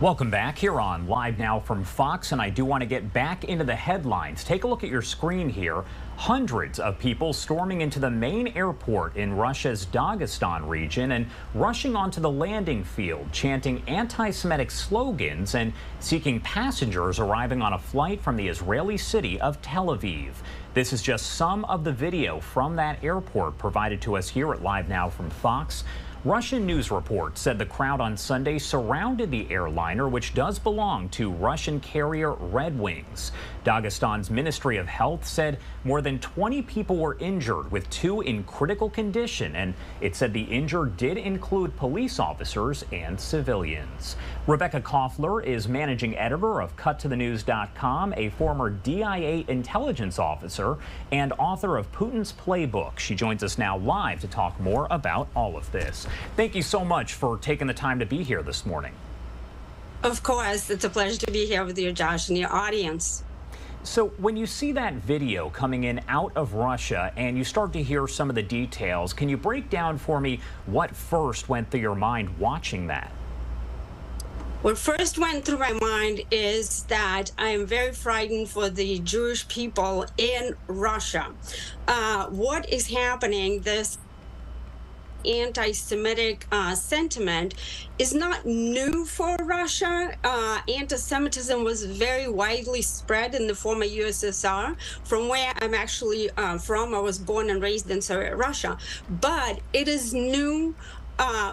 Welcome back here on Live Now from Fox, and I do want to get back into the headlines. Take a look at your screen here. Hundreds of people storming into the main airport in Russia's Dagestan region and rushing onto the landing field, chanting anti-Semitic slogans and seeking passengers arriving on a flight from the Israeli city of Tel Aviv. This is just some of the video from that airport provided to us here at Live Now from Fox. Russian news reports said the crowd on Sunday surrounded the airliner, which does belong to Russian carrier Red Wings. Dagestan's Ministry of Health said more than 20 people were injured, with 2 in critical condition, and it said the injured did include police officers and civilians. Rebecca Koffler is managing editor of CutToTheNews.com, a former DIA intelligence officer and author of Putin's Playbook. She joins us now live to talk more about all of this. Thank you so much for taking the time to be here this morning. Of course, it's a pleasure to be here with you, Josh, and your audience. So when you see that video coming in out of Russia and you start to hear some of the details, can you break down for me what first went through your mind watching that? What first went through my mind is that I am very frightened for the Jewish people in Russia. What is happening, this anti-Semitic sentiment is not new for Russia. Anti-Semitism was very widely spread in the former USSR, from where I'm actually from. I was born and raised in Soviet Russia, but it is new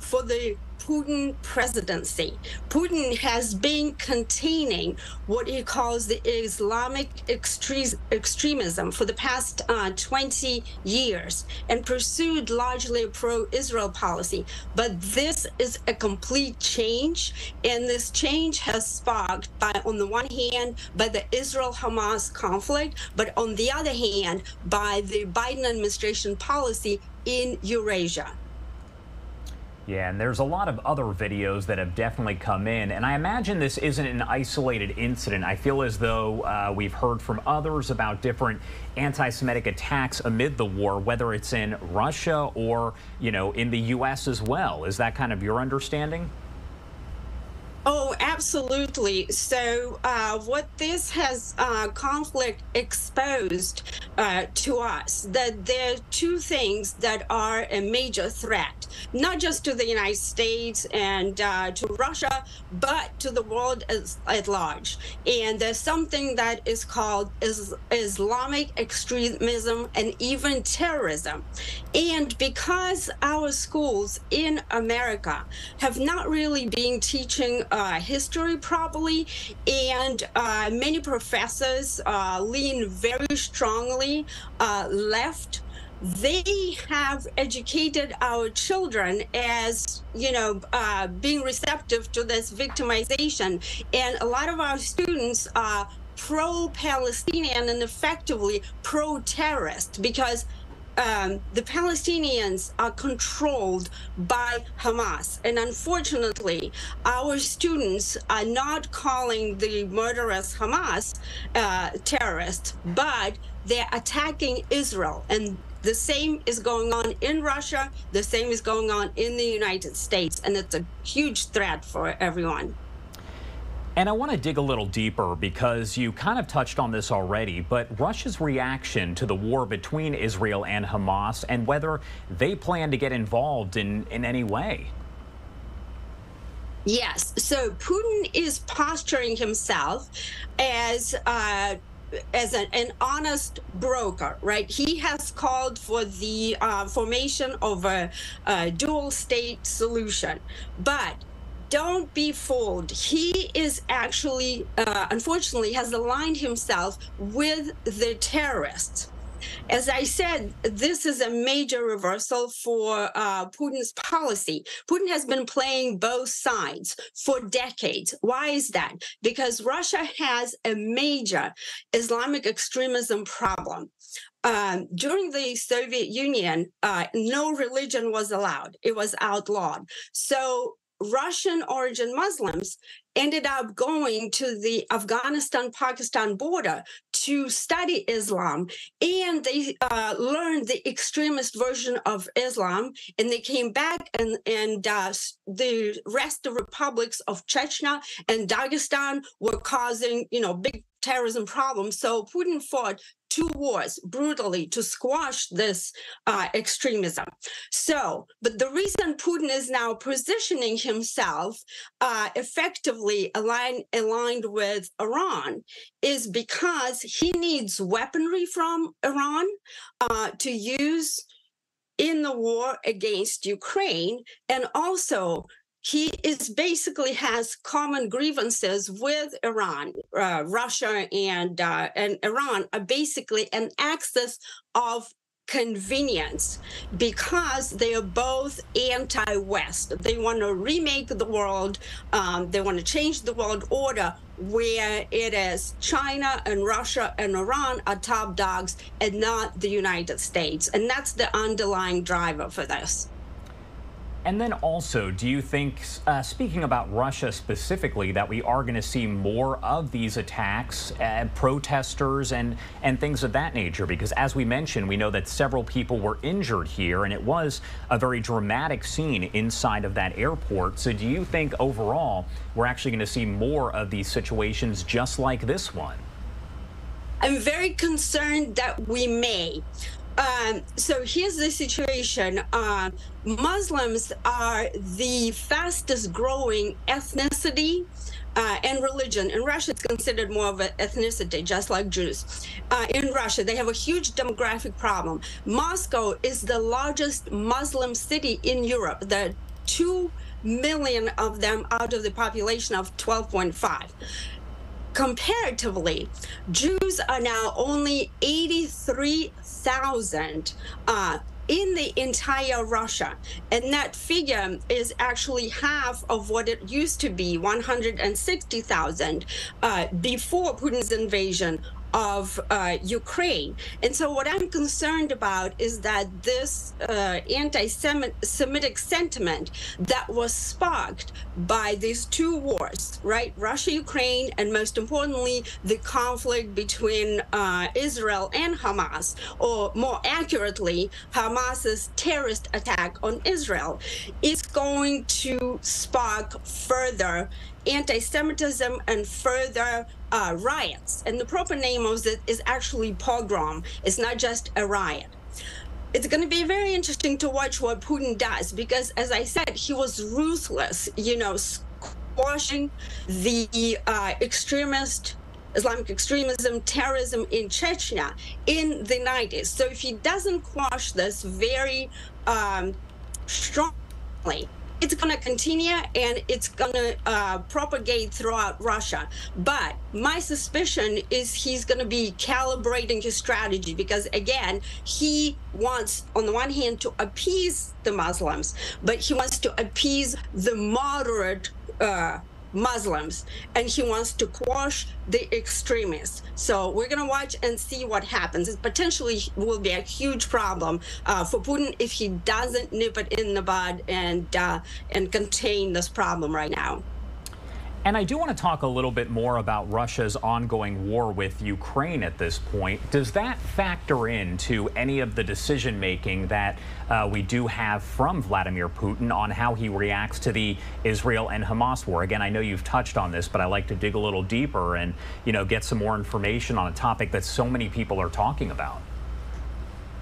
for the Putin presidency. Putin has been containing what he calls the Islamic extremism for the past 20 years and pursued largely a pro-Israel policy. But this is a complete change, and this change has sparked by, on the one hand, by the Israel-Hamas conflict, but on the other hand, by the Biden administration policy in Eurasia. Yeah, and there's a lot of other videos that have definitely come in, and I imagine this isn't an isolated incident. I feel as though we've heard from others about different anti-Semitic attacks amid the war, whether it's in Russia or, you know, in the U.S. as well. Is that kind of your understanding? Oh, absolutely. So what this has conflict exposed to us, that there are two things that are a major threat, not just to the United States and to Russia, but to the world at large. And there's something that is called Islamic extremism and even terrorism. And because our schools in America have not really been teaching history properly, and many professors lean very strongly left, they have educated our children as, you know, being receptive to this victimization. And a lot of our students are pro-Palestinian and effectively pro-terrorist, because the Palestinians are controlled by Hamas. And unfortunately, our students are not calling the murderous Hamas terrorists, but they're attacking Israel. And the same is going on in Russia. The same is going on in the United States. And it's a huge threat for everyone. And I want to dig a little deeper, because you kind of touched on this already, but Russia's reaction to the war between Israel and Hamas and whether they plan to get involved in any way. Yes, so Putin is posturing himself as an honest broker, right? He has called for the formation of a dual state solution, but don't be fooled. He is actually, unfortunately, has aligned himself with the terrorists. As I said, this is a major reversal for Putin's policy. Putin has been playing both sides for decades. Why is that? Because Russia has a major Islamic extremism problem. During the Soviet Union, no religion was allowed. It was outlawed. So Russian origin Muslims ended up going to the Afghanistan-Pakistan border to study Islam, and they learned the extremist version of Islam, and they came back and the rest of republics of Chechnya and Dagestan were causing, big terrorism problems. So Putin fought two wars brutally to squash this extremism. So, but the reason Putin is now positioning himself effectively aligned with Iran is because he needs weaponry from Iran to use in the war against Ukraine, and also he is basically has common grievances with Iran. Russia and Iran are basically an axis of convenience because they are both anti-West. They want to remake the world. They want to change the world order where it is China and Russia and Iran are top dogs and not the United States. And that's the underlying driver for this. And then also, do you think, speaking about Russia specifically, that we are going to see more of these attacks, protesters and things of that nature? Because as we mentioned, we know that several people were injured here, and it was a very dramatic scene inside of that airport. So do you think overall we're actually going to see more of these situations just like this one? I'm very concerned that we may. So here's the situation. Muslims are the fastest growing ethnicity and religion. In Russia, it's considered more of an ethnicity, just like Jews. In Russia, they have a huge demographic problem. Moscow is the largest Muslim city in Europe. There are 2 million of them out of the population of 12.5. Comparatively, Jews are now only 83,000 in the entire Russia. And that figure is actually half of what it used to be, 160,000, before Putin's invasion of Ukraine. And so what I'm concerned about is that this anti-Semitic sentiment that was sparked by these two wars, right? Russia, Ukraine, and most importantly, the conflict between Israel and Hamas, or more accurately, Hamas's terrorist attack on Israel, is going to spark further anti-Semitism and further riots. And the proper name of it is actually pogrom. It's not just a riot. It's going to be very interesting to watch what Putin does, because as I said, he was ruthless, squashing the extremist Islamic extremism, terrorism in Chechnya in the 90s. So if he doesn't quash this very strongly, it's going to continue, and it's going to propagate throughout Russia. But my suspicion is he's going to be calibrating his strategy, because, again, he wants, on the one hand, to appease the Muslims, but he wants to appease the moderate Muslims, and he wants to quash the extremists. So we're going to watch and see what happens. It potentially will be a huge problem for Putin if he doesn't nip it in the bud and contain this problem right now. And I do want to talk a little bit more about Russia's ongoing war with Ukraine at this point. Does that factor into any of the decision-making that we do have from Vladimir Putin on how he reacts to the Israel and Hamas war? Again, I know you've touched on this, but I like to dig a little deeper and, get some more information on a topic that so many people are talking about.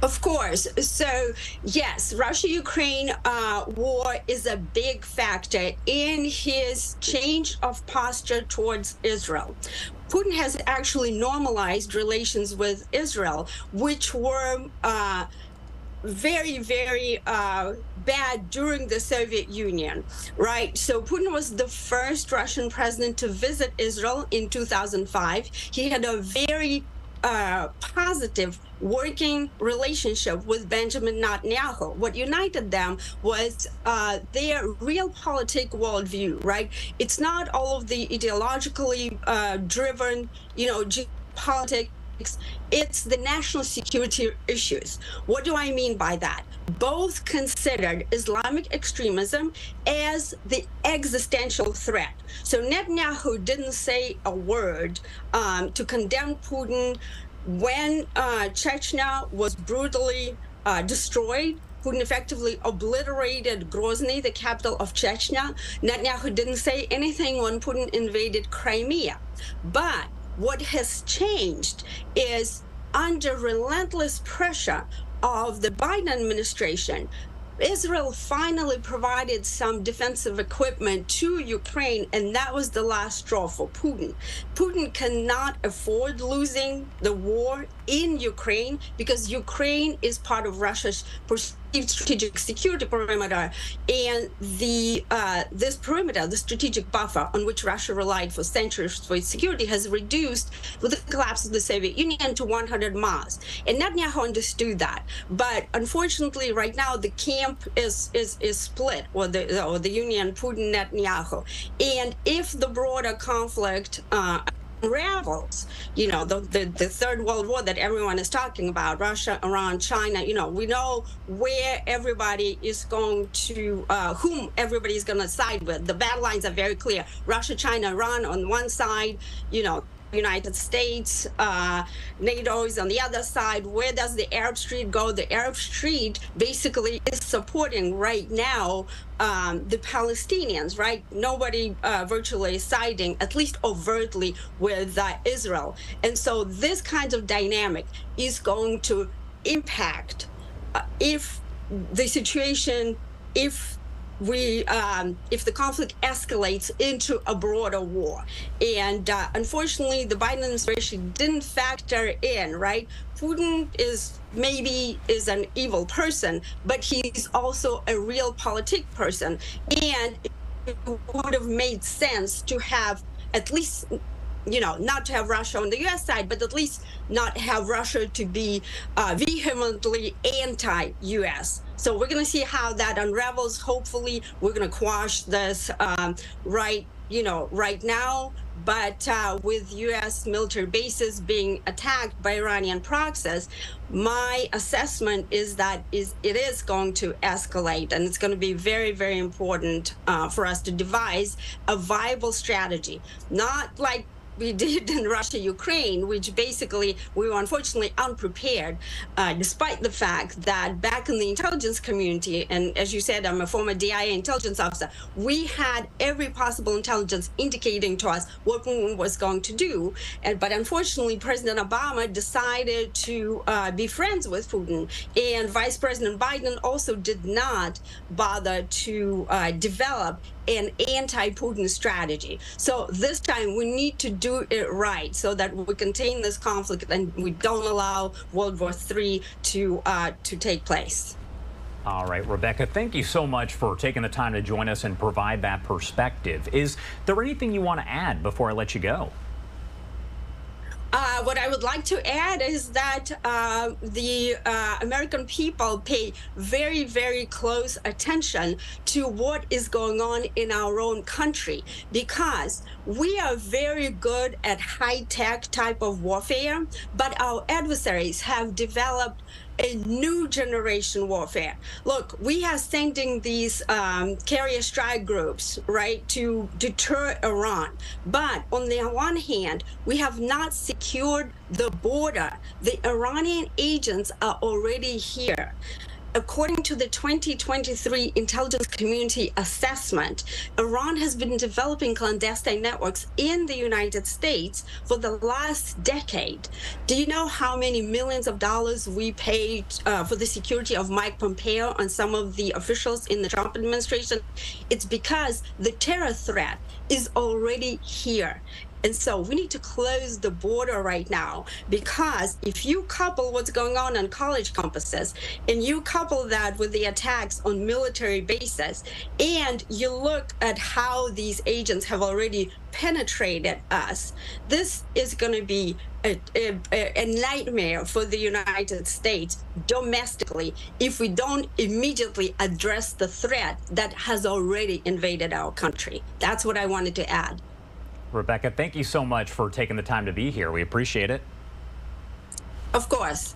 Of course. So, yes, Russia-Ukraine war is a big factor in his change of posture towards Israel. Putin has actually normalized relations with Israel, which were very, very bad during the Soviet Union, right? So Putin was the first Russian president to visit Israel in 2005. He had a very positive working relationship with Benjamin Netanyahu. What united them was their real politic worldview, right? It's not all of the ideologically driven, geopolitics it's the national security issues. What do I mean by that? Both considered Islamic extremism as the existential threat. So Netanyahu didn't say a word to condemn Putin when Chechnya was brutally destroyed. Putin effectively obliterated Grozny, the capital of Chechnya. Netanyahu didn't say anything when Putin invaded Crimea. But what has changed is, under relentless pressure of the Biden administration, Israel finally provided some defensive equipment to Ukraine, and that was the last straw for Putin. Putin cannot afford losing the war in Ukraine because Ukraine is part of Russia's perceived strategic security perimeter, and this perimeter, the strategic buffer on which Russia relied for centuries for its security, has reduced with the collapse of the Soviet Union to 100 miles. And Netanyahu understood that, but unfortunately, right now the camp is split, or the union Putin Netanyahu, and if the broader conflict unravels, you know, the Third World War that everyone is talking about, Russia, Iran, China, you know, we know where everybody is going to, whom everybody is going to side with. The bad lines are very clear. Russia, China, Iran on one side, you know, United States, NATO is on the other side. Where does the Arab Street go? The Arab Street basically is supporting right now the Palestinians, right? Nobody virtually is siding, at least overtly, with Israel. And so this kind of dynamic is going to impact if the situation, if the conflict escalates into a broader war. And unfortunately, the Biden administration didn't factor in, right? Putin is an evil person, but he's also a real politic person. And it would have made sense to have at least, you know, not to have Russia on the U.S. side, but at least not have Russia to be vehemently anti-U.S. So we're going to see how that unravels. Hopefully, we're going to quash this right now. But with U.S. military bases being attacked by Iranian proxies, my assessment is that it is going to escalate, and it's going to be very, very important for us to devise a viable strategy, not like we did in Russia, Ukraine, which basically we were unfortunately unprepared, despite the fact that back in the intelligence community, and as you said, I'm a former DIA intelligence officer, we had every possible intelligence indicating to us what Putin was going to do. But unfortunately, President Obama decided to be friends with Putin, and Vice President Biden also did not bother to develop an anti-Putin strategy. So this time we need to do it right so that we contain this conflict and we don't allow World War III to take place. All right, Rebecca, thank you so much for taking the time to join us and provide that perspective. Is there anything you want to add before I let you go? What I would like to add is that the American people pay very, very close attention to what is going on in our own country, because we are very good at high-tech type of warfare, but our adversaries have developed a new generation warfare. Look, we are sending these carrier strike groups, right, to deter Iran. But on the one hand, we have not secured the border. The Iranian agents are already here. According to the 2023 Intelligence Community Assessment, Iran has been developing clandestine networks in the United States for the last decade. Do you know how many millions of dollars we paid for the security of Mike Pompeo and some of the officials in the Trump administration? It's because the terror threat is already here. And so we need to close the border right now, because if you couple what's going on college campuses, and you couple that with the attacks on military bases, and you look at how these agents have already penetrated us, this is going to be a nightmare for the United States domestically if we don't immediately address the threat that has already invaded our country. That's what I wanted to add. Rebecca, thank you so much for taking the time to be here. We appreciate it. Of course.